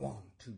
1, 2,